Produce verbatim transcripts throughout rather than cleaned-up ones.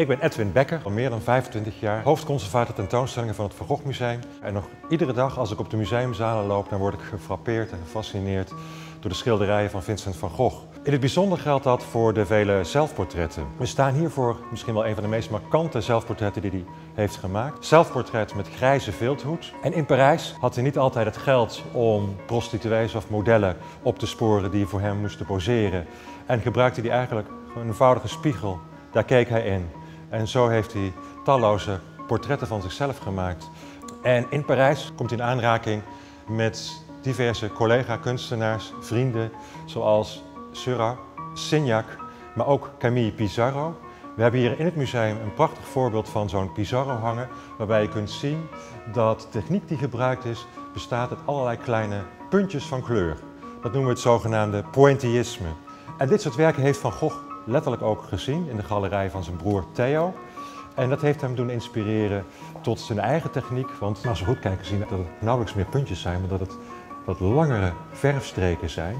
Ik ben Edwin Becker, al meer dan vijfentwintig jaar hoofdconservator tentoonstellingen van het Van Gogh Museum. En nog iedere dag als ik op de museumzalen loop, dan word ik gefrappeerd en gefascineerd door de schilderijen van Vincent van Gogh. In het bijzonder geldt dat voor de vele zelfportretten. We staan hier voor misschien wel een van de meest markante zelfportretten die hij heeft gemaakt. Zelfportret met grijze vilthoed. En in Parijs had hij niet altijd het geld om prostituees of modellen op te sporen die voor hem moesten poseren. En gebruikte hij eigenlijk een eenvoudige spiegel. Daar keek hij in. En zo heeft hij talloze portretten van zichzelf gemaakt. En in Parijs komt hij in aanraking met diverse collega-kunstenaars, vrienden, zoals Seurat, Signac, maar ook Camille Pissarro. We hebben hier in het museum een prachtig voorbeeld van zo'n Pissarro hangen, waarbij je kunt zien dat de techniek die gebruikt is, bestaat uit allerlei kleine puntjes van kleur. Dat noemen we het zogenaamde pointillisme. En dit soort werken heeft Van Gogh letterlijk ook gezien in de galerij van zijn broer Theo. En dat heeft hem doen inspireren tot zijn eigen techniek, want als we goed kijken zien we dat het nauwelijks meer puntjes zijn, maar dat het wat langere verfstreken zijn.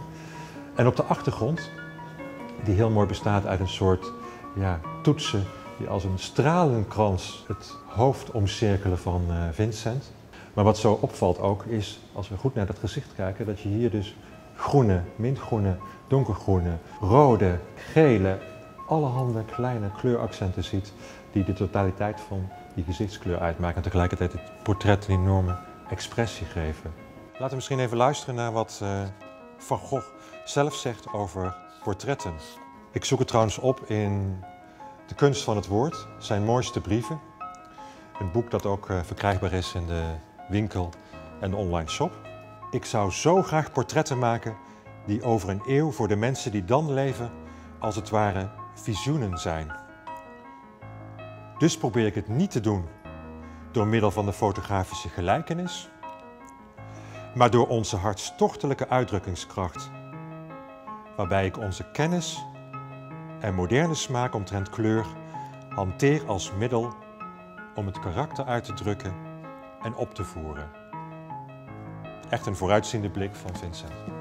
En op de achtergrond, die heel mooi bestaat uit een soort ja, toetsen die als een stralenkrans het hoofd omcirkelen van uh, Vincent. Maar wat zo opvalt ook is, als we goed naar dat gezicht kijken, dat je hier dus groene, mintgroene, donkergroene, rode, gele, allerhande kleine kleuraccenten ziet die de totaliteit van die gezichtskleur uitmaken en tegelijkertijd het portret een enorme expressie geven. Laten we misschien even luisteren naar wat uh, Van Gogh zelf zegt over portretten. Ik zoek het trouwens op in De Kunst van het Woord, zijn mooiste brieven. Een boek dat ook verkrijgbaar is in de winkel en de online shop. Ik zou zo graag portretten maken die over een eeuw voor de mensen die dan leven als het ware visioenen zijn. Dus probeer ik het niet te doen door middel van de fotografische gelijkenis, maar door onze hartstochtelijke uitdrukkingskracht, waarbij ik onze kennis en moderne smaak omtrent kleur hanteer als middel om het karakter uit te drukken en op te voeren. Echt een vooruitziende blik van Vincent.